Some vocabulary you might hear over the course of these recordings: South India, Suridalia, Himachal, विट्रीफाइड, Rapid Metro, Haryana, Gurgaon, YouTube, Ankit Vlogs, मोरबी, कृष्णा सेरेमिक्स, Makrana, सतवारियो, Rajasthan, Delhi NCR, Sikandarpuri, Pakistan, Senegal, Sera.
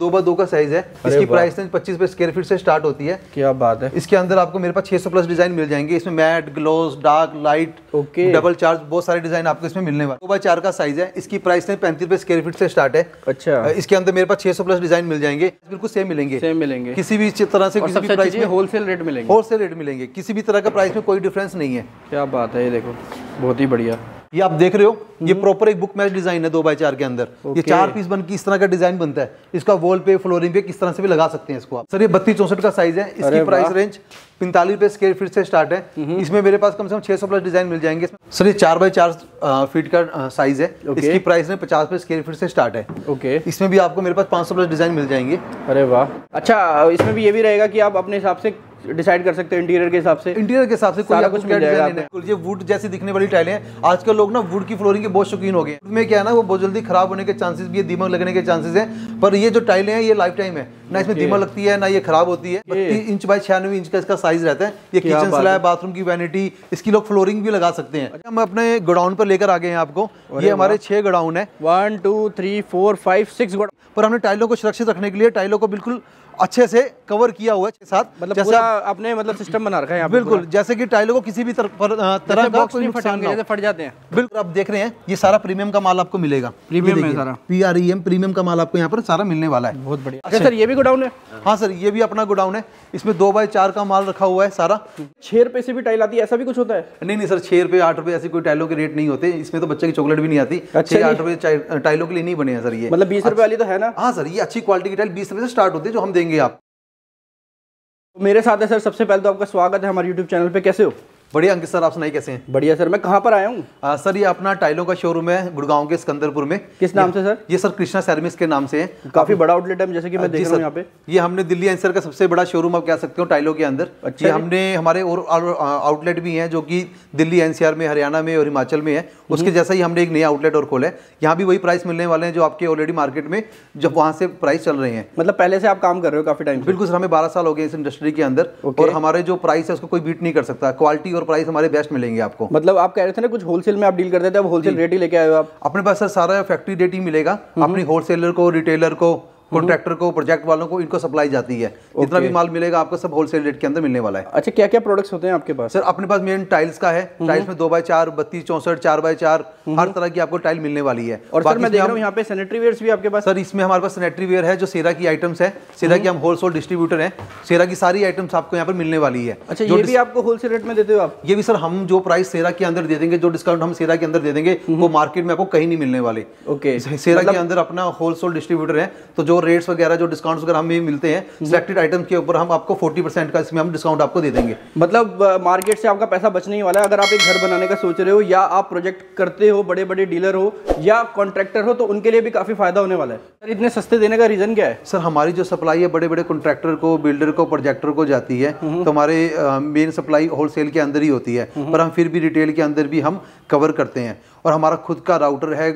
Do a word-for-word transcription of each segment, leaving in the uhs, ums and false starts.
दो बाय दो का साइज है। इसकी प्राइस रेंज पच्चीस रुपए स्क्वायर फीट से स्टार्ट होती है। क्या बात है। इसके अंदर आपको मेरे पास छह सौ प्लस डिजाइन मिल जाएंगे। इसमें mat, gloss, dark, light, okay, double charge, बहुत सारे डिजाइन आपको इसमें मिलने वाले। दो बाय चार का साइज है। इसकी प्राइस रेंज पैंतीस रुपए स्क्वायर फीट से स्टार्ट है। अच्छा। इसके अंदर मेरे पास छह सौ प्लस डिजाइन मिल जाएंगे, बिल्कुल सेम मिलेंगे, सेम मिलेंगे, किसी भी तरह से किसी भी प्राइस में होलसेल रेट मिलेंगे, होलसेल रेट मिलेंगे, किसी भी तरह का प्राइस में कोई डिफरेंस नहीं है। क्या बात है, ये देखो बहुत ही बढ़िया। ये आप देख रहे हो, ये प्रॉपर एक बुक मैच डिजाइन है दो बाय चार के अंदर। okay. ये चार पीस बनके इस तरह का डिजाइन बनता है। इसका वॉल पे, फ्लोरिंग पे, किस तरह से भी लगा सकते हैं इसको आप। सर ये बत्तीस चौसठ का साइज है। इसकी प्राइस रेंज पैंतालीस रुपए स्क्वायर फीट से स्टार्ट है। इसमें मेरे पास कम से कम छह सौ प्लस डिजाइन मिल जाएंगे। सर ये चार बाय चार फीट का साइज है। okay. इसकी प्राइस में पचास रुपए स्क्वायर फीट से स्टार्ट है। ओके। okay. इसमें भी आपको मेरे पास पाँच सौ प्लस डिजाइन मिल जाएंगे। अरे वाह, अच्छा। इसमें भी ये भी रहेगा कि आप अपने हिसाब से डिसाइड कर सकते हैं, इंटीरियर के हिसाब से, इंटीरियर के हिसाब से कोई कुछ मिल जाएगा। ये वुड जैसी दिखने वाली टाइलें हैं। आजकल लोग ना वुड की फ्लोरिंग के बहुत शौकीन हो गए हैं। क्या है ना, वो बहुत जल्दी खराब होने के चांसेस भी है, दीमक लगने के चांसेस हैं। पर ये जो टाइलें हैं ये लाइफ टाइम है ना, इसमें दीमक लगती है ना, ये खराब होती है। बत्तीस इंच बाय छियानवे इंच का इसका साइज रहता है। ये किचन स्लैब, बाथरूम की वैनिटी, इसकी लोग फ्लोरिंग भी लगा सकते हैं। हम अपने गोडाउन पर लेकर आ गए हैं आपको। ये हमारे छह गोडाउन है, one two three four five six godown पर हमने टाइलों को सुरक्षित रखने के लिए टाइलों को बिल्कुल अच्छे से कवर किया हुआ है साथ, मतलब जैसे आपने मतलब सिस्टम बना रखा है बिल्कुल, जैसे कि टाइलों को किसी भी तर, पर, तरह का कोई नुकसान नहीं, फट जाते हैं बिल्कुल। आप देख रहे हैं ये सारा प्रीमियम का माल आपको मिलेगा, प्रीमियम है सारा, पीआरईएम प्रीमियम का माल आपको यहाँ पर सारा मिलने वाला है। बहुत बढ़िया। अच्छा सर ये भी गोडाउन है? हाँ सर ये भी अपना गोडाउन है। इसमें दो बाय चार का माल रखा हुआ है सारा। छह रुपए से भी टाइल आती है, ऐसा भी कुछ होता है? नहीं नहीं सर, छह रुपए आठ रुपए ऐसे कोई टाइलों के रेट नहीं होते। इसमें तो बच्चे की चॉकलेट भी नहीं आती। छह आठ रुपए टाइलों के लिए नहीं बने सर, ये मतलब बीस रुपए वाली तो है ना? हाँ सर, ये अच्छी क्वालिटी की टाइल बीस रुपए से स्टार्ट होती है जो हम देंगे। आप मेरे साथ है सर। सबसे पहले तो आपका स्वागत है हमारे यूट्यूब चैनल पे। कैसे हो? बढ़िया अंकित सर, आप सुनाइए कैसे हैं? बढ़िया सर। मैं कहाँ पर आया हूँ? सर ये अपना टाइलों का शोरूम है गुड़गांव के सिकंदरपुर में। किस नाम से सर? ये सर कृष्णा सेरेमिक्स के नाम से है। काफी बड़ा आउटलेट है जैसे कि मैं देख रहा हूँ यहाँ पे। ये हमने दिल्ली एनसीआर का सबसे बड़ा शोरूम आप कह सकते हो टाइलों के अंदर। अच्छा। ये हमने हमारे और आउटलेट भी हैं जो कि दिल्ली एनसीआर में, हरियाणा में और हिमाचल में है। उसके जैसा ही हमने एक नया आउटलेट और खोला है। यहाँ भी वही प्राइस मिलने वाले हैं जो आपके ऑलरेडी मार्केट में जब वहाँ से प्राइस चल रहे हैं। मतलब पहले से आप काम कर रहे हो काफी टाइम? बिल्कुल सर, हमें बारह साल हो गए इस इंडस्ट्री के अंदर और हमारे जो प्राइस है उसको कोई बीट नहीं कर सकता। क्वालिटी और प्राइस हमारे बेस्ट मिलेंगे आपको। मतलब आप कह रहे थे ना कुछ होलसेल में आप डील करते थे, अब होलसेल रेट ही लेके आए हो आप? अपने पास सर सारा फैक्ट्री रेट ही मिलेगा। अपनी होलसेलर को, रिटेलर को, कॉन्ट्रैक्टर को, प्रोजेक्ट वालों को, इनको सप्लाई जाती है। okay. जितना भी माल मिलेगा आपको सब होलसेल रेट के अंदर मिलने वाला है। अच्छा, क्या क्या प्रोडक्ट्स होते हैं आपके पास? सर अपने पास मेन टाइल्स का है। टाइल्स में दो बाय चार, बत्तीस चौसठ, चार बाय चार, हर तरह की आपको टाइल मिलने वाली है। और सर मैं देख रहा हूं यहाँ पे सैनिटरी वेयर्स भी आपके पास? सर इसमें हमारे पास सैनिटरी वेयर है जो सेरा की आइटम्स है। सेरा की हम होलसेल डिस्ट्रीब्यूटर है। सेरा की सारी आइटम्स आपको यहाँ पर मिलने वाली है। अच्छा, ये भी आपको होलसेल रेट में देते हो आप? ये भी सर, हम जो प्राइस सेरा के अंदर दे देंगे, जो डिस्काउंट हम सेरा के अंदर दे देंगे वो मार्केट में आपको कहीं नहीं मिलने वाले। ओके। सेरा के अंदर अपना होलसेल डिस्ट्रीब्यूटर है तो जो रेट्स वगैरह, जो डिस्काउंट्स वगैरह हमें मिलते हैं सिलेक्टेड आइटम्स के ऊपर, हम आपको चालीस परसेंट का इसमें हम डिस्काउंट आपको दे देंगे। मतलब मार्केट से आपका पैसा बचने ही वाला है। अगर आप एक घर बनाने का सोच रहे हो या आप प्रोजेक्ट करते हो, बड़े बड़े डीलर हो या कॉन्ट्रैक्टर हो, तो उनके लिए भी काफी फायदा होने वाला है। सर इतने सस्ते देने का रीजन क्या है? सर हमारी जो सप्लाई है बड़े बड़े कॉन्ट्रैक्टर को, बिल्डर को, प्रोजेक्टर को जाती है तो हमारे मेन सप्लाई होलसेल के अंदर ही होती है, पर हम फिर भी रिटेल के अंदर भी हम कवर करते हैं। और हमारा खुद का राउटर है,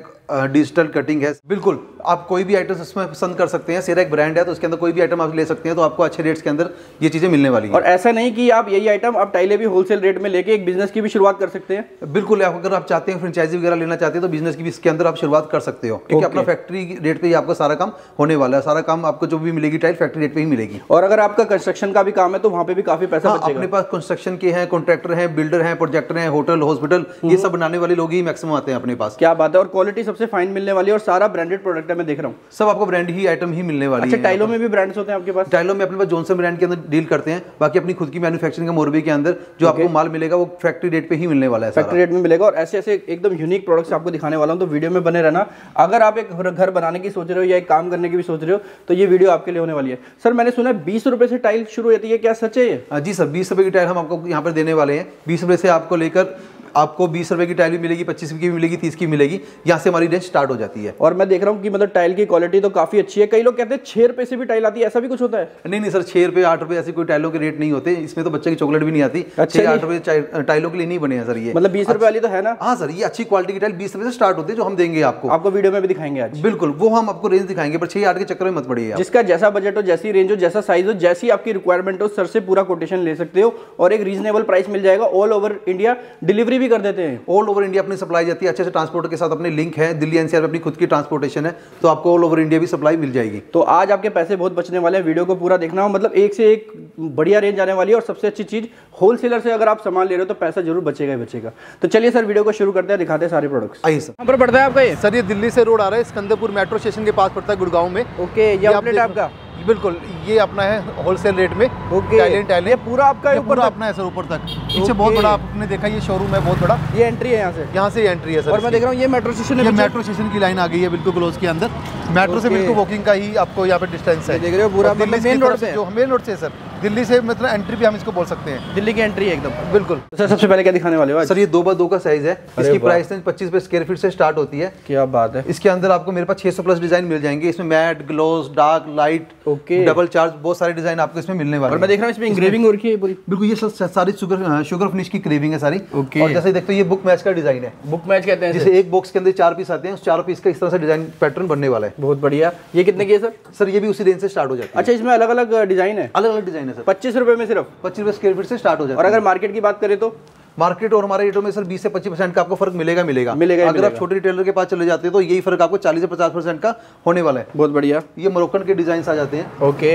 डिजिटल कटिंग है। बिल्कुल आप कोई भी आइटम इसमें पसंद कर सकते हैं। सेरा एक ब्रांड है तो उसके अंदर कोई भी आइटम आप ले सकते हैं, तो आपको अच्छे रेट्स के अंदर ये चीज़ें मिलने वाली हैं। और ऐसा नहीं कि आप यही आइटम आप टाइलें भी होलसेल रेट में लेके एक बिजनेस की भी शुरुआत कर सकते हैं। बिल्कुल, आप अगर आप चाहते हैं फ्रेंचाइजी वगैरह लेना चाहते हैं तो बिजनेस की भी इसके अंदर आप शुरुआत कर सकते हो। ठीक है, अपना फैक्ट्री रेट पर ही आपका सारा काम होने वाला है। सारा काम आपको जो भी मिलेगी टाइल फैक्ट्री रेट पर ही मिलेगी। और अगर आपका कंस्ट्रक्शन का भी काम है तो वहाँ पर भी काफ़ी पैसा अपने पास कंस्ट्रक्शन के हैं, कॉन्ट्रैक्टर हैं, बिल्डर हैं, प्रोजेक्टर हैं, होटल, हॉस्पिटल, ये सब बनाने वाले लोग ही मैक्सिमम आते हैं अपने पास। क्या बात है। और क्वालिटी सबसे फाइन मिलने वाली है और सारा ब्रांडेड प्रोडक्ट है, मैं देख रहा हूँ सब आपको ब्रांड ही आइटम ही मिलने वाली है। अच्छा, टाइलों में भी ब्रांड्स होते हैं आपके पास? टाइलों में अपने पास जॉनसन ब्रांड के अंदर डील करते हैं। बाकी अपनी खुद की मैन्युफैक्चरिंग है मोरबी के अंदर। जो आपको माल मिलेगा वो फैक्ट्री रेट पे ही मिलने वाला है, फैक्ट्री रेट में मिलेगा। और ऐसे ऐसे एकदम यूनिक प्रोडक्ट्स आपको दिखाने वाला हूँ, तो वीडियो में बने रहना। अगर आप एक घर बनाने की सोच रहे हो या एक काम करने की भी सोच रहे हो तो ये वीडियो आपके लिए होने वाली है। सर मैंने सुना बीस रुपए से टाइल शुरू होती है, क्या सच है? जी सर, बीस रुपए की टाइल हम आपको यहाँ पर देने वाले हैं। बीस रुपए से आपको लेकर आपको बीस रुपए की टाइल भी मिलेगी, पच्चीस की भी मिलेगी, तीस की मिलेगी। यहाँ से हमारी रेंज स्टार्ट हो जाती है। और मैं देख रहा हूँ कि मतलब टाइल की क्वालिटी तो काफी अच्छी है। कई लोग कहते हैं छह रुपए से भी टाइल आती है, ऐसा भी कुछ होता है? नहीं नहीं सर, छह रुपए आठ रुपए ऐसे कोई टाइलों के रेट नहीं होते। इसमें तो बच्चे की चॉकलेट भी नहीं आती। छह आठ रुपए टाइलों के लिए नहीं बने हैं सर ये, मतलब बीस रुपए वाली तो है ना? हाँ सर, ये अच्छी क्वालिटी की टाइल बीस रुपए से स्टार्ट होती है जो हम देंगे आपको। आपको वीडियो में भी दिखाएंगे आज। बिल्कुल, वो हम आपको रेंज दिखाएंगे, पर छह आठ के चक्कर में मत पड़िए। जिसका जैसा बजट हो, जैसी रेंज हो, जैसा साइज हो, जैसी आपकी रिक्वायरमेंट हो, सर से पूरा कोटेशन ले सकते हो और एक रीजनेबल प्राइस मिल जाएगा। ऑल ओवर इंडिया डिलीवरी भी कर देते हैं। ऑल ओवर इंडिया अपनी सप्लाई जाती है, अच्छे से ट्रांसपोर्ट के साथ अपने लिंक है, दिल्ली एनसीआर में अपनी खुद की ट्रांसपोर्टेशन है, तो आपको ऑल ओवर इंडिया भी सप्लाई मिल जाएगी। तो आज आपके पैसे बहुत बचने वाले हैं, वीडियो को पूरा देखना हो, मतलब एक से एक बढ़िया रेंज आने वाली है। और सबसे अच्छी चीज़ होलसेलर से अगर आप सामान ले रहे हो तो पैसा जरूर बचेगा ही बचेगा। तो चलिए सर वीडियो को शुरू करते हैं, दिखाते हैं सारे प्रोडक्ट्स। आइए सर, यहाँ पर पड़ता है आपका ये सर, ये दिल्ली से रोड आ रहा है, सिकंदरपुर मेट्रो स्टेशन के पास पड़ता है, गुड़गांव में। ओके, ये आउटलेट आपका? बिल्कुल, ये अपना है होलसेल रेट में। ओके, टाइलेंट टाइलेंट पूरा आपका है, पूरा अपना है सर, ऊपर तक पीछे बहुत बड़ा आपने देखा ये शोरूम है, बहुत बड़ा ये एंट्री है, यहाँ से यहाँ से एंट्री है सर। और मैं देख रहा हूँ ये मेट्रो स्टेशन है, मेट्रो स्टेशन की लाइन आ गई है बिल्कुल क्लोज के अंदर, मेट्रो से बिल्कुल वॉकिंग का ही आपको यहाँ पे डिस्टेंस है, देख रहे हो पूरा मेन रोड से, जो मेन रोड से सर, दिल्ली से मतलब एंट्री भी हम इसको बोल सकते हैं, दिल्ली की एंट्री है एकदम बिल्कुल। सर सबसे पहले क्या दिखाने वाले हो? सर ये दो बाय दो का साइज है, इसकी प्राइस रेंज पच्चीस रुपये स्क्वायर फीट से स्टार्ट होती है। क्या बात है, इसके अंदर आपको मेरे पास छह सौ प्लस डिजाइन मिल जाएंगे, इसमें mat, gloss, dark, light, okay, double charge, बहुत सारे डिजाइन आपको इसमें मिलने वाले हैं। और मैं देख रहा हूं इसमें इंग्रेविंग हो रखी है पूरी, बिल्कुल ये सर सारी शुगर शुगर फिनिश की क्रेविंग है सारी। ओके, और जैसे देखते हो ये बुक मैच का डिजाइन है, बुक मैच कहते हैं जिसे एक बॉक्स के अंदर चार पीस आते हैं, उस चार पीस का इस तरह से डिजाइन पैटर्न बनने वाला है। बहुत बढ़िया, ये कितने की है सर? सर ये भी उसी रेंज से स्टार्ट हो जाता है। अच्छा, इसमें अलग अलग डिजाइन है? अलग अलग डिजाइन है सर, पच्चीस रुपए में सिर्फ पच्चीस रुपए स्क्वायर फीट से स्टार्ट हो जाता है। और अगर मार्केट की बात करें तो मार्केट और हमारे रेटों में सर बीस से पच्चीस परसेंट का आपको फर्क मिलेगा मिलेगा मिलेगा अगर आप छोटे रिटेलर के पास चले जाते हैं तो यही फर्क आपको चालीस से पचास परसेंट का होने वाला है। बहुत बढ़िया, ये मोरक्कन के डिजाइन आ जाते हैं। ओके,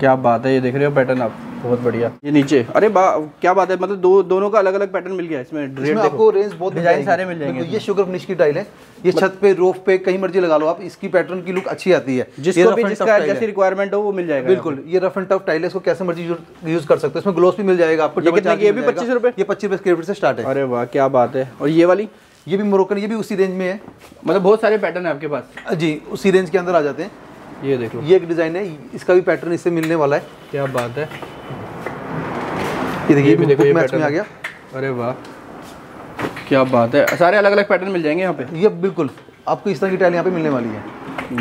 क्या बात है, ये देख रहे हो पैटर्न आप, बहुत बढ़िया। ये नीचे, अरे क्या बात है, मतलब दो दोनों का अलग अलग पैटर्न मिल गया, इसमें इसमें आपको रेंज बहुत डिजाइन सारे मिल जाएंगे। ये शुगर फिनिश की टाइल है, ये छत पे, रूफ पे, कहीं मर्जी लगा लो आप, इसकी पैटर्न की लुक अच्छी आती है, जिसको भी जिसका जैसी रिक्वायरमेंट हो वो मिल जाएगा। बिल्कुल, ये रफ एंड टफ टाइल है, इसको कैसे मर्जी यूज कर सकते हो। इसमें ग्लोस भी मिल जाएगा आपको, ये भी पच्चीस रुपए ये पच्चीस रुपए स्क्वायर फीट से स्टार्ट है। अरे वाह, क्या बात है। और ये वाली, ये भी मोरक्कन, ये भी उसी रेंज में है, मतलब बहुत सारे पैटर्न है आपके पास। जी, उसी रेंज के अंदर आ जाते हैं। ये देख लो, ये एक डिजाइन है, इसका भी पैटर्न इससे मिलने वाला है। क्या बात है, ये देखिए, भी देखो, ये मैच में आ गया। अरे वाह, क्या बात है, सारे अलग अलग पैटर्न मिल जाएंगे यहाँ पे। ये बिल्कुल आपको इस तरह की टाइल यहाँ पे मिलने वाली है,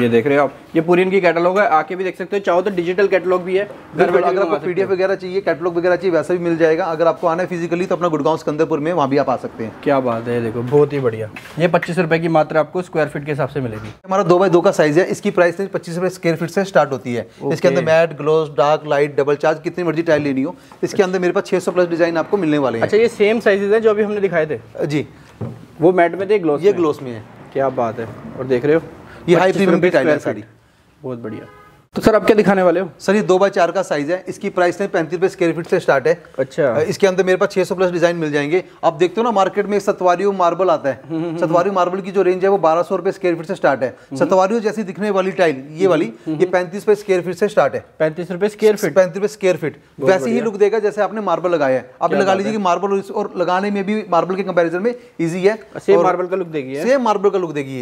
ये देख रहे हो आप। ये पूरी इनकी कैटलॉग है, आके भी देख सकते हो, चाहो तो डिजिटल कैटलॉग भी है। अगर आपको पीडीएफ वगैरह चाहिए, कैटलॉग वगैरह चाहिए, वैसा भी मिल जाएगा। अगर आपको आना है फिजिकली तो अपना गुड़गांव सिकंदरपुर में, वहाँ भी आप आ सकते हैं। क्या बात है, देखो बहुत ही बढ़िया। ये पच्चीस रुपए की मात्रा आपको स्क्वायर फीट के हिसाब से मिलेगी। हमारा दो बाई दो का साइज है, इसकी प्राइस पच्चीस रुपए स्क्वायर फीट से स्टार्ट होती है। इसके अंदर matte, gloss, dark, light, double charge, कितनी मर्जी टाइल लेनी हो, इसके अंदर मेरे पास छह सौ प्लस डिजाइन आपको मिलने वाले हैं। अच्छा, ये सेम साइजेज है जो अभी हमने दिखाए थे? जी, वो मैट में थे, ग्लोस ये ग्लोस में है। क्या बात है, और देख रहे हो ये हाई प्रीमियम की टाइल है सारी, बहुत बढ़िया। तो सर आप क्या दिखाने वाले हो? सर ये दो बाई चार का साइज है, इसकी प्राइस है पैंतीस रुपये स्क्वायर फीट से स्टार्ट है। अच्छा, इसके अंदर मेरे पास छह सौ प्लस डिजाइन मिल जाएंगे। आप देखते हो ना मार्केट में सतवारियो मार्बल आता है, सतवारियो मार्बल की जो रेंज है वो बारह सौ रुपये स्क्वायर फीट से स्टार्ट है। सतवारियो जैसी दिखने वाली टाइल ये वाली, ये पैंतीस रुपये स्क्वायर फीट से स्टार्ट है। पैंतीस रुपये स्क्वायर फीट पैंतीस रुपये स्क्वायर फीट वैसे ही लुक देगा जैसे आपने मार्बल लगाया है। आप लगा लीजिए कि मार्बल, और लगाने में भी मार्बल के कंपेरिजन में ईजी है, सेम मार्बल का लुक देगी, सेम मार्बल का लुक देगी,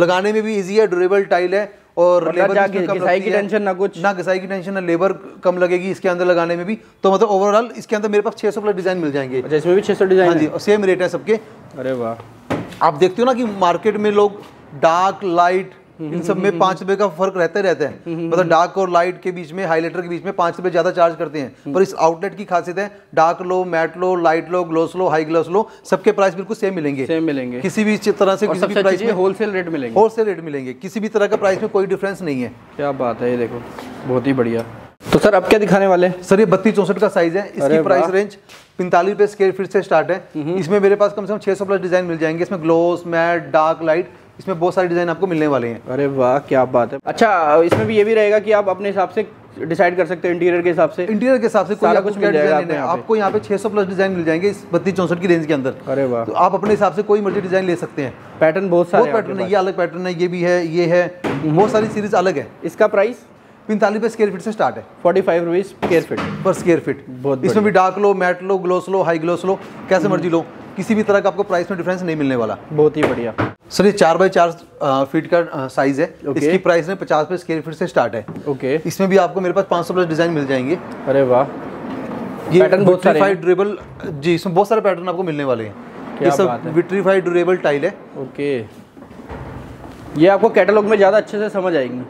लगाने में भी ईजी है, ड्यूरेबल टाइल है, और लेबर की घिसाई की टेंशन ना कुछ, ना घिसाई की टेंशन, ना लेबर कम लगेगी इसके अंदर लगाने में भी। तो मतलब ओवरऑल इसके अंदर मेरे पास छह सौ प्लस डिजाइन मिल जाएंगे। अच्छा, इसमें भी छह सौ डिजाइन? हाँ जी, और सेम रेट है सबके। अरे वाह, आप देखते हो ना कि मार्केट में लोग डार्क, लाइट, इन सब में पाँच रुपए का फर्क रहता रहता है, मतलब डार्क और लाइट के बीच में, हाईलाइटर के बीच में पाँच रुपए ज्यादा चार्ज करते हैं, पर इस आउटलेट की खासियत है डार्क लो, मैट लो, लाइट लो, ग्लोस लो, हाई ग्लोस लो, सबके प्राइस बिल्कुल सेम मिलेंगे, सेम मिलेंगे, किसी भी तरह से, किसी भी प्राइस में होलसेल रेट मिलेंगे, होलसेल रेट मिलेंगे, किसी भी तरह का प्राइस में कोई डिफरेंस नहीं है। क्या बात है, ये देखो बहुत ही बढ़िया। तो सर आप क्या दिखाने वाले? सर ये बत्तीस चौसठ का साइज है, इसकी प्राइस रेंज पैंतालीस रुपये स्क्वायर फीट से स्टार्ट है। इसमें मेरे पास कम से कम छह सौ प्लस डिजाइन मिल जाएंगे, इसमें ग्लोस, मैट, डार्क, लाइट, इसमें बहुत सारे डिजाइन आपको मिलने वाले हैं। अरे वाह, क्या बात है। अच्छा, इसमें भी ये भी रहेगा कि आप अपने हिसाब से डिसाइड कर सकते हो, इंटीरियर के हिसाब से, इंटीरियर के हिसाब से सारा कुछ मिल जाएगा आपको, आपको यहाँ पे छह सौ प्लस डिजाइन मिल जाएंगे इस बत्तीस चौसठ की रेंज के अंदर। अरे वाह, तो आप अपने हिसाब से कोई मर्जी डिजाइन ले सकते हैं। पैटर्न बहुत सारे पैटर्न है, ये अलग पैटर्न है, ये भी है, ये है, बहुत सारी सीरीज अलग है। इसका प्राइस पैंतालीस रुपये स्क्वायर फीट से स्टार्ट है, फोर्टी फाइव रुपये स्क्वायर फीट पर स्क्वायर फीट। बहुत, इसमें भी डार्क लो, मैट लो, ग्लोस लो, हाई ग्लोस लो, कैसे मर्जी लो, किसी भी तरह का आपको प्राइस में डिफरेंस नहीं मिलने वाला। बहुत ही बढ़िया। सर ये चार बाई चार फीट का साइज है, इसकी प्राइस में पचास रुपये स्क्वायर फीट से स्टार्ट है। ओके, इसमें भी आपको मेरे पास पाँच सौ प्लस डिजाइन मिल जाएंगे। अरे वाह, ये पैटर्न बहुत सारे ड्यूरेबल जी, इसमें बहुत सारे पैटर्न आपको मिलने वाले हैं। ये सब विट्रीफाइड ड्यूरेबल टाइल है। ओके, ये आपको कैटलॉग में ज़्यादा अच्छे से समझ आएगी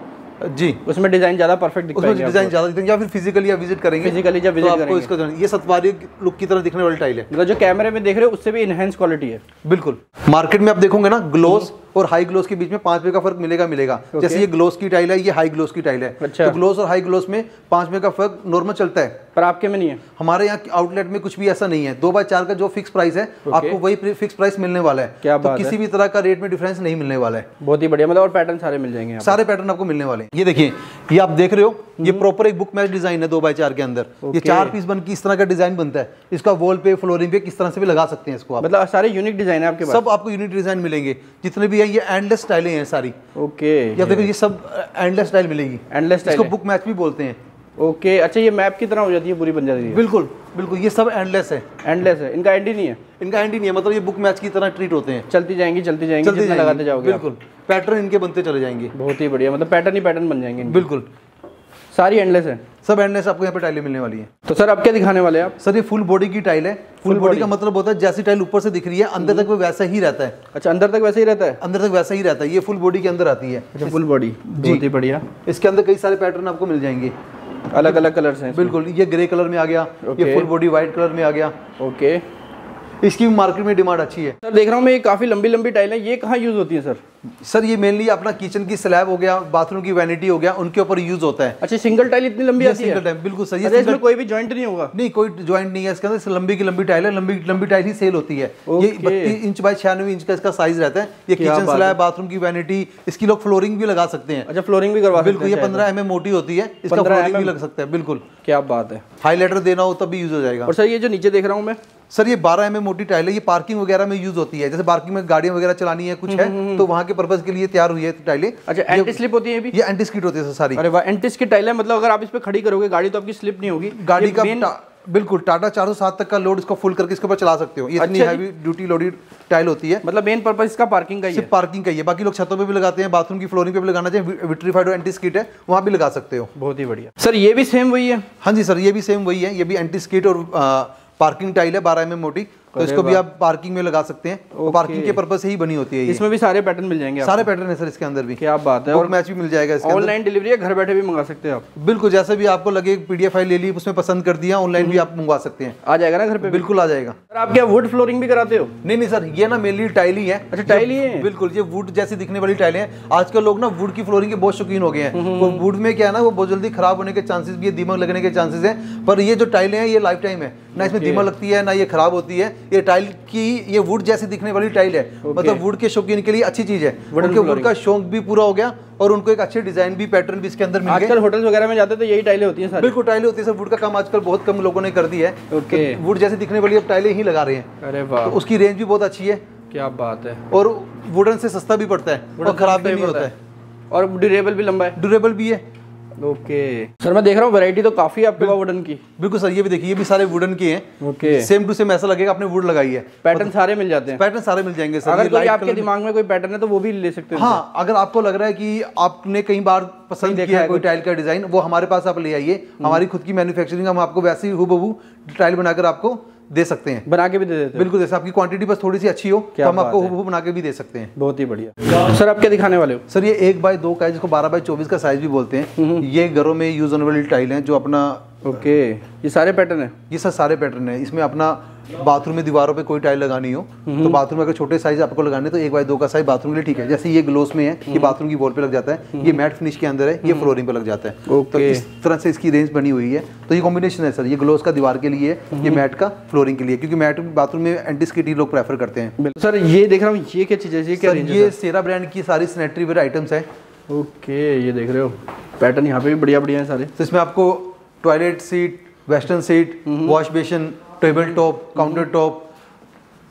जी, उसमें डिजाइन ज्यादा परफेक्ट दिखता है, उसमें डिजाइन ज्यादा दिखता है, या फिर फिजिकली आप विजिट करेंगे, फिजिकली जब विजिट करेंगे तो आपको इसका, ये सतवारी लुक की तरह दिखने वाली टाइल है, मतलब जो कैमरे में देख रहे हो उससे भी इनहेंस क्वालिटी है। बिल्कुल, मार्केट में आप देखोगे ना ग्लोस और हाई ग्लोस के बीच में पांच रुपए का फर्क मिलेगा मिलेगा okay. जैसे ये ग्लोस की टाइल है, ये हाई ग्लोस की टाइल है अच्छा। तो ग्लोस और हाई ग्लोस में पांच रुपए का फर्क नॉर्मल चलता है, पर आपके में नहीं है। हमारे यहाँ आउटलेट में कुछ भी ऐसा नहीं है, दो बाय चार का जो फिक्स प्राइस है okay. आपको वही फिक्स प्राइस मिलने वाला है, क्या तो किसी है? भी तरह का रेट में डिफरेंस नहीं मिलने वाला है। बहुत ही बढ़िया, मतलब और पैटर्न सारे मिल जाएंगे, सारे पैटर्न आपको मिलने वाले हैं। ये देखिए, ये आप देख रहे हो, ये प्रॉपर एक बुक मैच डिजाइन है दो बाय चार के अंदर okay. ये चार पीस बन के इस तरह का डिजाइन बनता है, इसका वॉल पे फ्लोरिंग पे किस तरह से भी लगा सकते हैं इसको आप। मतलब सारे यूनिक डिजाइन है आपके पास? सब आपको यूनिक डिजाइन मिलेंगे जितने भी है, ये एंडलेस स्टाइलें हैं सारी ओके okay. या देखो ये सब एंडलेस स्टाइल मिलेगी, एंडलेस स्टाइल इसको बुक मैच भी बोलते हैं ओके okay. अच्छा, ये मैप की तरह हो जाती है पूरी, बन जाती है बिल्कुल बिल्कुल, ये सब एंडलेस है, एंडलेस है, इनका एंड ही नहीं है, इनका एंड ही नहीं है, मतलब ये बुक मैच की तरह ट्रीट होते हैं, चलती जाएंगी चलती जाएंगी चलती जाएंगी लगाते जाओगे, बिल्कुल पैटर्न इनके बनते चले जाएंगे। बहुत ही बढ़िया, मतलब पैटर्न ही पैटर्न बन जाएंगे, बिल्कुल सारी एंडलेस है, सब एंडलेस आपको यहाँ पे टाइलें मिलने वाली है। तो सर आप क्या दिखाने वाले हैं आप? सर ये फुल बॉडी की टाइल है। फुल बॉडी का मतलब होता है जैसी टाइल ऊपर से दिख रही है अंदर तक वो वैसा ही रहता है। अच्छा, अंदर तक वैसा ही रहता है? अंदर तक वैसा ही रहता है, ये फुल बॉडी के अंदर आती है। अच्छा, फुल बॉडी, बहुत ही बढ़िया। इसके अंदर कई सारे पैटर्न आपको मिल जाएंगे, अलग अलग कलर्स हैं। बिल्कुल, ये ग्रे कलर में आ गया, ये फुल बॉडी व्हाइट कलर में आ गया ओके। इसकी मार्केट में डिमांड अच्छी है। सर देख रहा हूँ मैं, ये काफी लंबी लंबी टाइल है, ये कहाँ यूज होती है सर? सर ये मेनली अपना किचन की स्लैब हो गया, बाथरूम की वैनिटी हो गया, उनके ऊपर यूज होता है। अच्छा, सिंगल टाइल इतनी लंबी आती है? सिंगल टाइल, बिल्कुल सही है, इसमें कोई भी जॉइंट नहीं होगा? नहीं, कोई जॉइंट नहीं है इसके अंदर, लंबी की लंबी टाइल है, लंबी लंबी टाइल ही सेल होती है। ये बत्तीस इंच बाई छियानवे इंच का इसका साइज रहता है। ये किचन स्लैब, बाथरूम की वैनिटी, इसकी लोग फ्लोरिंग भी लगा सकते हैं। अच्छा, फ्लोरिंग भी करवा? बिल्कुल, ये पंद्रह एम एम मोटी होती है, इसका फ्लोरिंग भी लग सकता है। बिल्कुल, क्या बात है। हाईलाइटर देना हो तब भी यूज हो जाएगा। और सर ये जो नीचे देख रहा हूँ मैं, सर ये बारह एम एम मोटी टाइल है, ये पार्किंग वगैरह में यूज होती है, जैसे पार्किंग में गाड़ियां वगैरह चलानी है कुछ है तो वहाँ के पर्पस के लिए तैयार हुई है टाइलें। अच्छा, एंटी स्लिप होती है ये भी? ये एंटी स्किड होती है सारी। अरे वाह, एंटी स्किड टाइल है, मतलब अगर आप इस पे खड़ी करोगे गाड़ी तो आपकी स्लिप नहीं होगी। गाड़ी का मेन... बिल्कुल टाटा चार सौ सात तक का लोड इसको फुल करके इसके ऊपर चला सकते हो। ये इतनी हैवी ड्यूटी लोडेड टाइल होती है, मतलब मेन पर्पस इसका पार्किंग का ही है। पार्किंग का ही है, बाकी लोग छतों पे भी लगाते हैं, बाथरूम की फ्लोरिंग पे भी लगाना चाहिए। विट्रीफाइड एंटी स्किड है, वहाँ भी लगा सकते हो। बहुत ही बढ़िया। सर ये भी सेम वही है? हाँ जी सर, ये भी सेम वही है, ये भी एंटी स्किड और पार्किंग टाइल है, बारह एम एम मोटी, तो इसको भी आप पार्किंग में लगा सकते हैं। okay. पार्किंग के पर्पस से ही बनी होती है ये। इसमें भी सारे पैटर्न मिल जाएंगे? सारे पैटर्न है सर इसके अंदर भी। क्या बात है। और मैच भी मिल जाएगा इसके अंदर। ऑनलाइन डिलीवरी है, घर बैठे भी मंगा सकते हैं आप? बिल्कुल, जैसे भी आपको लगे पीडीएफ फाइल ले ली, उसमें पसंद कर दिया, ऑनलाइन भी आप मंगवा सकते हैं। आ जाएगा ना घर पे? बिल्कुल आ जाएगा। आप क्या वुड फ्लोरिंग भी कराते हो? नहीं नहीं सर, ये ना मेनली टाइल ही है। अच्छा, टाइल ही है? बिल्कुल, ये वुड जैसी दिखने वाली टाइलें हैं। आजकल लोग ना वुड की फ्लोरिंग के बहुत शौकीन हो गए हैं। वो वुड में क्या है ना, वो बहुत जल्दी खराब होने के चांसेस भी है, दीमक लगने के चांसेस है। पर ये जो टाइलें हैं ये लाइफ टाइम है, ना इसमें दीमक लगती है ना ये खराब होती है। ये टाइल की, ये वुड जैसी दिखने वाली टाइल है okay. मतलब वुड के शौकीन के लिए अच्छी चीज है। उनके वुड का शौक भी पूरा हो गया और उनको एक अच्छे डिजाइन भी, पैटर्न भी इसके अंदर मिल गए। आजकल होटल वगैरह में जाते तो यही टाइलें होती हैं सारी? बिल्कुल टाइलें होती है सर। वुड का काम आजकल बहुत कम लोगों ने कर दी है ओके। वुड जैसे दिखने वाली अब टाइलें ही लगा रहे हैं। अरे वाह, उसकी रेंज भी बहुत अच्छी है। क्या बात है। और वुडन से सस्ता भी पड़ता है और खराब भी नहीं होता है और ड्यूरेबल भी, लंबा है, ड्यूरेबल भी है ओके okay. सर मैं देख रहा हूँ वैरायटी तो काफी है आपके पास वुडन की। बिल्कुल सर, ये भी देखिए, ये भी सारे वुडन के हैं ओके। सेम टू सेम ऐसा लगेगा आपने वुड लगाई है। पैटर्न सारे मिल जाते हैं? पैटर्न सारे मिल जाएंगे सर। अगर कोई आपके दिमाग में कोई पैटर्न है तो वो भी ले सकते हैं? हाँ, अगर आपको लग रहा है कि आपने कई बार पसंद किया है कोई टाइल का डिजाइन, वो हमारे पास आप ले आइए। हमारी खुद की मैन्युफैक्चरिंग, हम आपको वैसे ही हूबहू टाइल बनाकर आपको दे सकते हैं। बना के भी दे देते हैं? बिल्कुल, जैसे आपकी क्वांटिटी बस थोड़ी सी अच्छी हो तो हम आपको हूबहू बना के भी दे सकते हैं। बहुत ही बढ़िया। सर आप क्या दिखाने वाले हो? सर ये एक बाय दो का है, जिसको बारह बाय चौबीस का साइज भी बोलते हैं। ये घरों में यूज होने वाली टाइल है जो अपना ओके। ये सारे पैटर्न है? ये सर सारे पैटर्न है। इसमें अपना बाथरूम में दीवारों पे कोई टाइल लगानी हो तो बाथरूम में अगर छोटे साइज आपको लगाने तो एक बाय दो का साइज बाथरूम के लिए ठीक है। जैसे ये ग्लोस में है, ये बाथरूम की वॉल पे लग जाता है, ये मैट फिनिश के अंदर है, ये फ्लोरिंग पे लग जाता है ओके। तो इस तरह से इसकी रेंज बनी हुई है। तो ये कॉम्बिनेशन है सर, ये ग्लोस का दीवार के लिए, ये मैट का फ्लोरिंग के लिए, क्योंकि मैट बाथरूम में एंटी स्किड ही लोग प्रेफर करते हैं। सर ये देख रहा हूँ, ये क्या चीज है? ये सेरा ब्रांड की सारी सैनिटरी वेयर आइटम्स है ओके। ये देख रहे हो पैटर्न यहाँ पे भी बढ़िया बढ़िया है सारे। तो इसमें आपको toilet seat, western seat, wash basin, table top, counter top,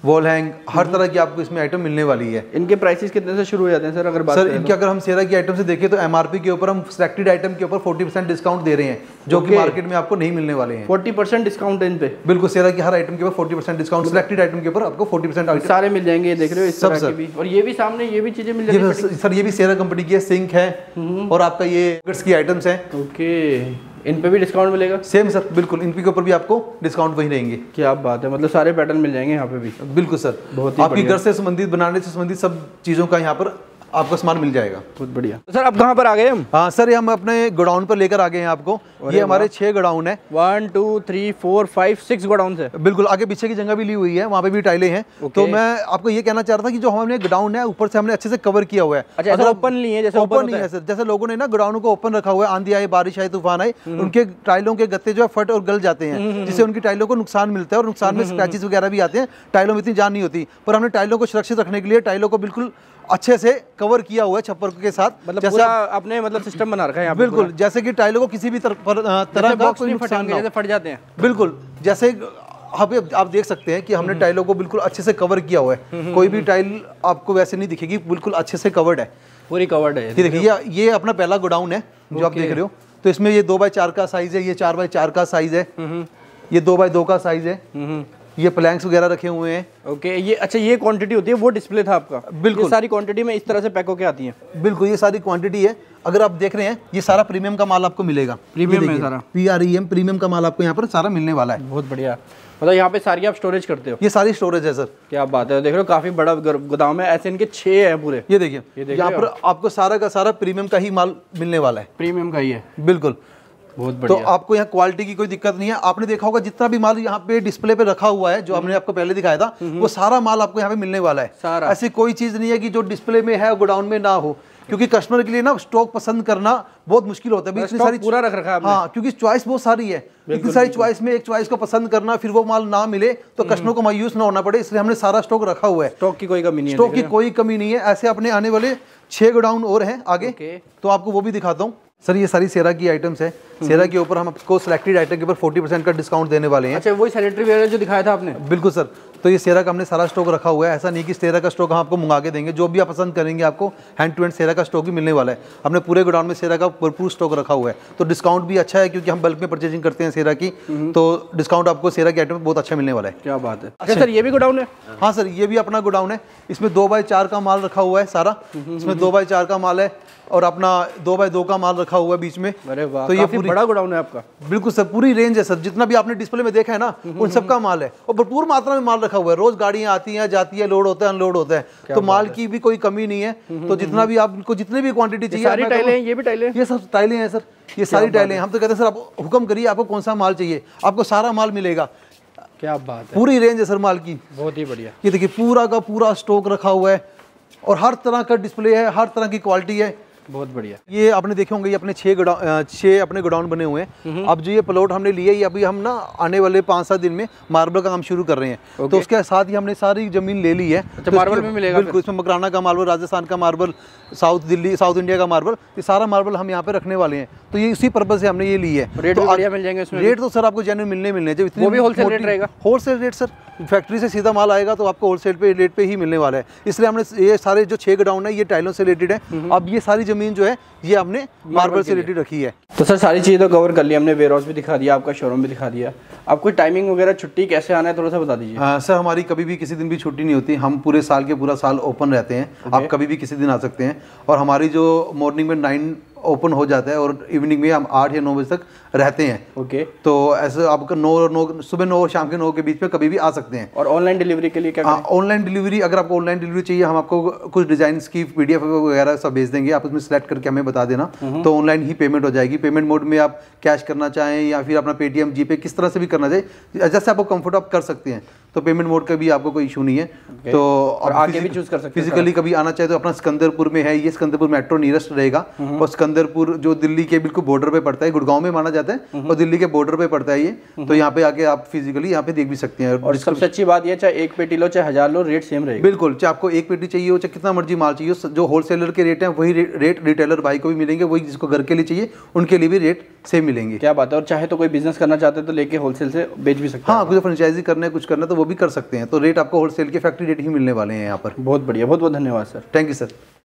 wall hang, हर तरह की आपको इसमें आइटम मिलने वाली है। इनके प्राइसेस कितने से शुरू हो जाते हैं सर? अगर बात सर इनके तो? अगर हम सेरा की आइटम से देखें तो एमआरपी के ऊपर हम सिलेक्टेड आइटम के ऊपर चालीस परसेंट डिस्काउंट दे रहे हैं, जो okay. कि मार्केट में आपको नहीं मिलने वाले हैं। चालीस परसेंट डिस्काउंट इन पे? बिल्कुल, सेरा की हर आइटम के ऊपर forty percent discount, selected item के ऊपर आपको फोर्टी परसेंट सारे मिल जाएंगे। ये देख रहे हो इस तरह के भी, और ये भी सामने ये भी चीजें मिल जाएंगी सर। ये भी सेरा कंपनी की है, सिंक है और आपका ये गट्स की आइटम्स है ओके। इन पे भी डिस्काउंट मिलेगा? सेम सर, बिल्कुल इनपी के ऊपर भी आपको डिस्काउंट वही रहेंगे। क्या बात है, मतलब सारे पैटर्न मिल जाएंगे यहाँ पे भी? बिल्कुल सर, बहुत ही आपकी घर से संबंधित, बनाने से संबंधित सब चीज़ों का यहाँ पर आपको सामान मिल जाएगा। बहुत बढ़िया। तो सर आप कहाँ पर आ गए हम? हाँ सर, हम अपने गोडाउन पर लेकर आ गए हैं आपको। ये हमारे छह गोडाउन है, one two three four five six godown है। बिल्कुल, आगे पीछे की जगह भी ली हुई है, वहाँ पे भी टाइलें हैं। तो मैं आपको ये कहना चाह रहा था कि जो हमने गोडाउन है ऊपर से हमने अच्छे से कवर किया हुआ है। अच्छा, ओपन नहीं है? जैसे ओपन नहीं है सर, जैसे लोगों ने ना गोडाउन को ओपन रखा हुआ है, आंधी आए, बारिश आए, तूफान आए, उनके टाइलों के गत्ते जो है फट और गल जाते हैं, जिससे उनकी टाइलों को नुकसान मिलता है और नुकसान में स्क्रैचेस वगैरह भी आते हैं। टाइलों में इतनी जान नहीं होती, पर हमने टाइलों को सुरक्षित रखने के लिए टाइलों को बिल्कुल अच्छे से कवर किया हुआ है छप्पर के साथ। मतलब पूरा आपने मतलब सिस्टम बना रखा है यहाँ पे? बिल्कुल, जैसे कि टाइलों को किसी भी तरह का कोई नुकसान ना हो, फट जाते हैं। बिल्कुल, जैसे अभी आप देख सकते हैं कि हमने टाइलों को बिल्कुल अच्छे से कवर किया हुआ है, कोई भी टाइल आपको वैसे नहीं दिखेगी, बिल्कुल अच्छे से कवर्ड है, पूरी कवर्ड है। देखिए, ये अपना पहला गोडाउन है जो आप देख रहे हो। तो इसमें ये दो बाय चार का साइज है, ये चार बाय चार का साइज है, ये दो बाय दो का साइज है, ये प्लैंक्स वगैरह रखे हुए हैं। ओके, ये अच्छा ये क्वांटिटी होती है, वो डिस्प्ले था आपका? बिल्कुल, सारी क्वांटिटी में इस तरह से पैक होके आती है। बिल्कुल, ये सारी क्वांटिटी है। अगर आप देख रहे हैं ये सारा प्रीमियम का माल आपको मिलेगा, प्रीमियम है सारा, P R E M premium का माल आपको यहाँ पर सारा मिलने वाला है। बहुत बढ़िया, मतलब यहाँ पे सारी आप स्टोरेज करते हो? ये सारी स्टोरेज है सर। क्या बात है, देख रहे हो काफी बड़ा गोदाम है, ऐसे इनके छह हैं पूरे। ये देखिए, यहाँ पर आपको सारा का सारा प्रीमियम का ही माल मिलने वाला है, प्रीमियम का ही है। बिल्कुल, बहुत बढ़िया। तो आपको यहाँ क्वालिटी की कोई दिक्कत नहीं है। आपने देखा होगा जितना भी माल यहाँ पे डिस्प्ले पे रखा हुआ है, जो हमने आपको पहले दिखाया था, वो सारा माल आपको यहाँ पे मिलने वाला है सारा। ऐसी कोई चीज़ नहीं है कि जो डिस्प्ले में है गोडाउन में ना हो, क्योंकि कस्टमर के लिए ना स्टॉक पसंद करना बहुत मुश्किल होता है। इतनी सारी पूरा रख रखा है आपने। हाँ, क्योंकि चॉइस बहुत सारी है, इतनी सारी चॉइस में एक चॉइस को पसंद करना, फिर वो माल ना मिले तो कस्टमर को मायूस ना होना पड़े, इसलिए हमने सारा स्टॉक रखा हुआ है। स्टॉक की कोई कमी नहीं है, स्टॉक की कोई कमी नहीं है। ऐसे अपने आने वाले छह गोडाउन और हैं आगे, तो आपको वो भी दिखाता हूँ। सर ये सारी सेरा की आइटम्स है, सेरा के ऊपर हम आपको सिलेक्टेड आइटम के ऊपर चालीस परसेंट का डिस्काउंट देने वाले हैं। अच्छा, वही सैनिटरी वेयर जो दिखाया था आपने? बिल्कुल सर, तो ये सेरा का हमने सारा स्टॉक रखा हुआ है। ऐसा नहीं कि सेरा का स्टॉक हम आपको मंगा के देंगे, जो भी आप पसंद करेंगे आपको हैंड टू हैंड सेरा का स्टॉक ही मिलने वाला है। हमने पूरे गोडाउन में सेरा का भरपूर स्टॉक रखा हुआ है, तो डिस्काउंट भी अच्छा है, क्योंकि हम बल्क में परचेजिंग करते हैं सेरा की, तो डिस्काउंट आपको सेरा के आइटम बहुत अच्छा मिलने वाला है। क्या बात है। अच्छा सर, ये भी गोडाउन है? हाँ सर, ये भी अपना गोडाउन है। इसमें दो बाय चार का माल रखा हुआ है सारा, इसमें दो बाय चार का माल है और अपना दो बाय दो का माल रखा हुआ है बीच में। अरे वाह, तो ये पूरी बड़ा गोडाउन है आपका? बिल्कुल सर, पूरी रेंज है सर, जितना भी आपने डिस्प्ले में देखा है ना उन सब का माल है, और भरपूर मात्रा में माल रखा हुआ है। रोज गाड़ियां आती हैं जाती है, लोड होता है अनलोड होता है, तो माल की भी कोई कमी नहीं है। तो जितना भी आपको जितनी भी क्वांटिटी चाहिए, ये भी टाइलें, ये सब टाइलें हैं सर, ये सारी टाइलें। हम तो कहते हैं सर आप हुक्म करिए, आपको कौन सा माल चाहिए, आपको सारा माल मिलेगा। क्या बात है, पूरी रेंज है सर माल की। बहुत ही बढ़िया। ये देखिए पूरा का पूरा स्टॉक रखा हुआ है, और हर तरह का डिस्प्ले है, हर तरह की क्वालिटी है। बहुत बढ़िया। ये आपने देखे होंगे, ये अपने छः गोडाउन छः अपने गोडाउन बने हुए हैं। अब जो ये प्लॉट हमने लिए, ये अभी हम ना आने वाले पाँच सात दिन में मार्बल का काम शुरू कर रहे हैं, तो उसके साथ ही हमने सारी जमीन ले ली है। अच्छा, तो मार्बल में मिलेगा? बिल्कुल, इसमें मकराना का मार्बल, राजस्थान का marble, south Delhi south India का मार्बल, ये सारा मार्बल हम यहाँ पे रखने वाले हैं। तो ये इसी पर्पज से हमने ये ली है। रेट बढ़िया मिल जाएंगे? रेट तो सर आपको जेन्युइन मिलने मिलने हैं, जब इतनी वो भी होलसेल रेट रहेगा। होलसेल रेट सर, फैक्ट्री से सीधा माल आएगा तो आपको होलसेल पे रेट पे ही मिलने वाला है। इसलिए हमने ये सारे जो छह गोडाउन है ये टाइलों से रिलेटेड है। अब ये सारी जमीन जो है ये हमने मार्बल से रिलेटेड रखी है। तो सर सारी चीज़ें तो कवर कर ली हमने, वेयर हाउस भी दिखा दिया आपका, शोरूम भी दिखा दिया। आपको टाइमिंग वगैरह छुट्टी कैसे आना है थोड़ा सा बता दीजिए। हाँ सर, हमारी कभी भी किसी दिन भी छुट्टी नहीं होती, हम पूरे साल के पूरा साल ओपन रहते हैं। आप कभी भी किसी दिन आ सकते हैं, और हमारी जो मॉर्निंग में नाइन ओपन हो जाता है और इवनिंग में हम आठ या नौ बजे तक रहते हैं। Okay okay. तो ऐसे आपका नौ और नौ सुबह नौ और शाम के नौ के बीच में कभी भी आ सकते हैं। और ऑनलाइन डिलीवरी के लिए क्या? हाँ, ऑनलाइन डिलीवरी, अगर आपको ऑनलाइन डिलीवरी चाहिए, हम आपको कुछ डिज़ाइंस की पीडीएफ वगैरह सब भेज देंगे, आप उसमें सेलेक्ट करके हमें बता देना, तो ऑनलाइन ही पेमेंट हो जाएगी। पेमेंट मोड में आप कैश करना चाहें या फिर अपना पेटीएम जीपे किस तरह से भी करना चाहिए, जैसे आपको कम्फर्ट आप कर सकते हैं। तो पेमेंट मोड का भी आपको कोई इशू नहीं है। okay. तो और आप आगे भी चूज कर सकते हैं। फिजिकली कभी आना चाहे तो अपना सिकंदरपुर में है, ये सिकंदरपुर मेट्रो नियरेस्ट रहेगा, और सिकंदरपुर जो दिल्ली के बिल्कुल बॉर्डर पे पड़ता है, गुड़गांव में माना जाता है और दिल्ली के बॉर्डर पे पड़ता है ये। तो यहाँ पे आके आप फिजिकली यहाँ पे देख भी सकते हैं। और सबसे अच्छी बात यह, चाहे एक पेटी लो चाहे हजार लो, रेट सेम रहेगा। बिल्कुल, चाहे आपको एक पेटी चाहिए हो, चाहे कितना मर्जी माल चाहिए हो, जो होलसेलर के रेट है वही रेट रिटेलर भाई को भी मिलेंगे, वही जिसको घर के लिए चाहिए उनके लिए भी रेट सेम मिलेंगे। क्या बात है। और चाहे तो कोई बिजनेस करना चाहते हैं तो लेके होलसेल से बेच भी सकते हैं। हाँ, कुछ फ्रेंचाइजी करना है, कुछ करना तो भी कर सकते हैं। तो रेट आपको होलसेल के फैक्ट्री रेट ही मिलने वाले हैं यहाँ पर। बहुत बढ़िया, बहुत बहुत धन्यवाद सर। Thank you sir.